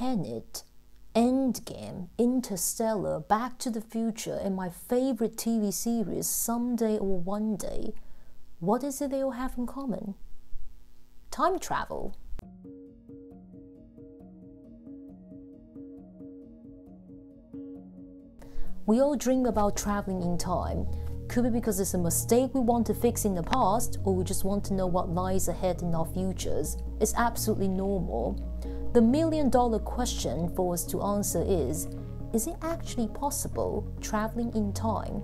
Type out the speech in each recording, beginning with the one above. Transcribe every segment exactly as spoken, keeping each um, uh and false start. Tenet, Endgame, Interstellar, Back to the Future, and my favorite T V series, Someday or One Day, what is it they all have in common? Time travel. We all dream about traveling in time. Could be because it's a mistake we want to fix in the past, or we just want to know what lies ahead in our futures. It's absolutely normal. The million dollar question for us to answer is, is it actually possible traveling in time?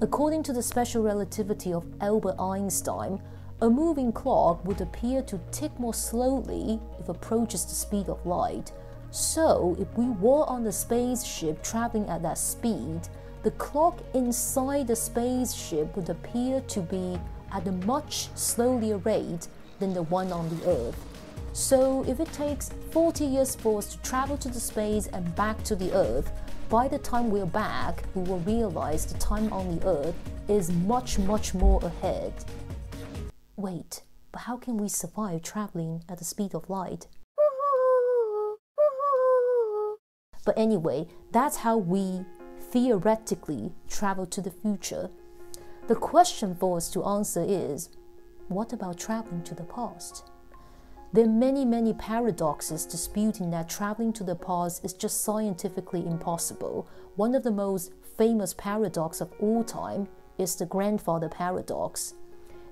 According to the special relativity of Albert Einstein, a moving clock would appear to tick more slowly if approaches the speed of light. So, if we were on the spaceship traveling at that speed, the clock inside the spaceship would appear to be at a much slower rate than the one on the Earth. So if it takes forty years for us to travel to the space and back to the Earth, by the time we're back, we will realize the time on the Earth is much, much more ahead. Wait, but how can we survive traveling at the speed of light? But anyway, that's how we theoretically travel to the future. The question for us to answer is, what about traveling to the past? There are many, many paradoxes disputing that traveling to the past is just scientifically impossible. One of the most famous paradoxes of all time is the grandfather paradox.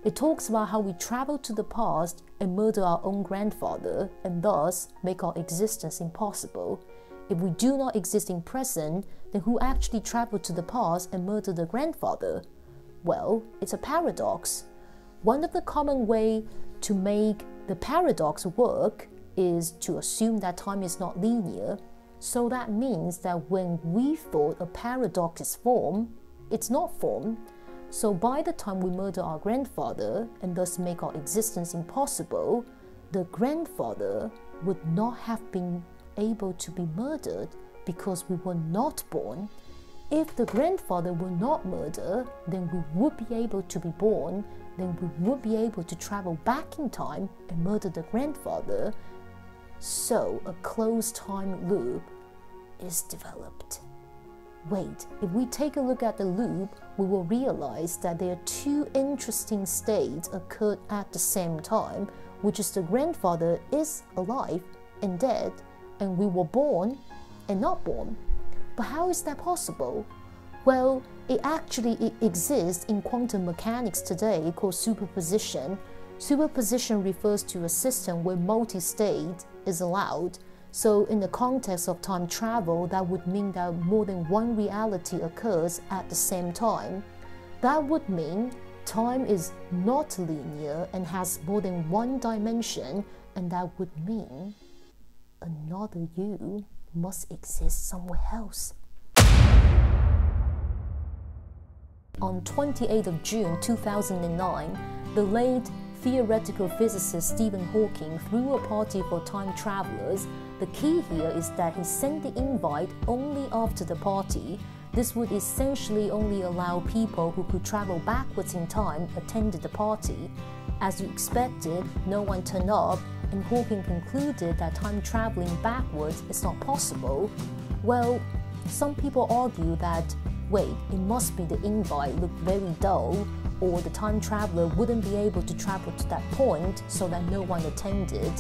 It talks about how we travel to the past and murder our own grandfather and thus make our existence impossible. If we do not exist in present, then who actually traveled to the past and murdered the grandfather? Well, it's a paradox. One of the common ways to make the paradox work is to assume that time is not linear. So that means that when we thought a paradox is formed, it's not formed. So by the time we murder our grandfather and thus make our existence impossible, the grandfather would not have been able to be murdered because we were not born. If the grandfather were not murdered, then we would be able to be born, then we would be able to travel back in time and murder the grandfather. So a closed time loop is developed. Wait, if we take a look at the loop, we will realize that there are two interesting states occurred at the same time, which is the grandfather is alive and dead, and we were born and not born. But how is that possible? Well, it actually it exists in quantum mechanics today called superposition. Superposition refers to a system where multi-state is allowed. So in the context of time travel, that would mean that more than one reality occurs at the same time. That would mean time is not linear and has more than one dimension, and that would mean another you must exist somewhere else. On twenty-eighth of June two thousand nine, the late theoretical physicist Stephen Hawking threw a party for time travelers. The key here is that he sent the invite only after the party. This would essentially only allow people who could travel backwards in time attended the party. As you expected, no one turned up, and Hawking concluded that time traveling backwards is not possible. Well, some people argue that, wait, it must be the invite looked very dull, or the time traveler wouldn't be able to travel to that point so that no one attended.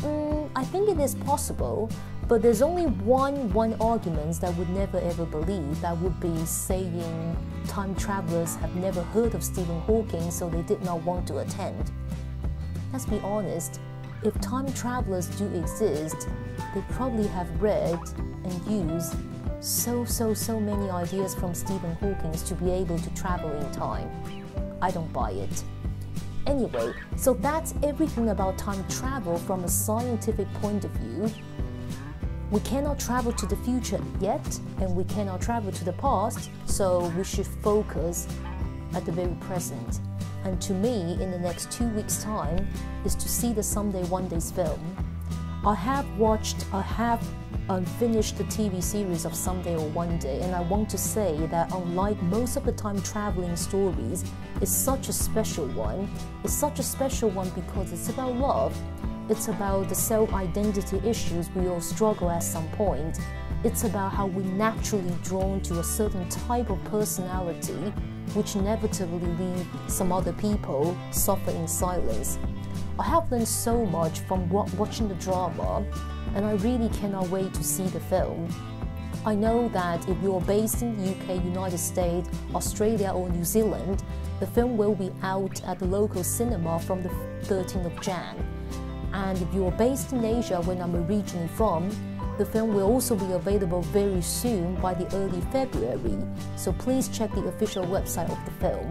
Mm, I think it is possible, but there's only one one argument that would never ever believe. That would be saying time travelers have never heard of Stephen Hawking, so they did not want to attend. Let's be honest, if time travelers do exist, they probably have read and used so, so, so many ideas from Stephen Hawking to be able to travel in time. I don't buy it. Anyway, so that's everything about time travel from a scientific point of view. We cannot travel to the future yet, and we cannot travel to the past, so we should focus at the very present. And to me, in the next two weeks' time, is to see the Someday One Day's film. I have watched, I have unfinished the T V series of Someday or One Day, and I want to say that unlike most of the time traveling stories, it's such a special one. It's such a special one because it's about love. It's about the self-identity issues we all struggle at some point. It's about how we're naturally drawn to a certain type of personality, which inevitably leave some other people suffer in silence. I have learned so much from watching the drama, and I really cannot wait to see the film. I know that if you are based in the U K, United States, Australia or New Zealand, the film will be out at the local cinema from the thirteenth of January. And if you are based in Asia, where I'm originally from, the film will also be available very soon by the early February, so please check the official website of the film.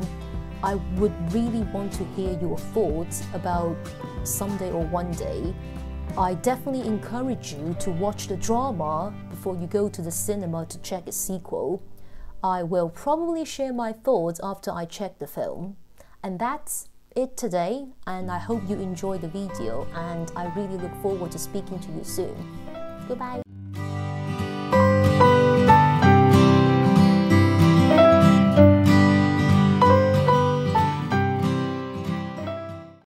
I would really want to hear your thoughts about Someday or One Day. I definitely encourage you to watch the drama before you go to the cinema to check its sequel. I will probably share my thoughts after I check the film. And that's it today, and I hope you enjoyed the video, and I really look forward to speaking to you soon. Goodbye.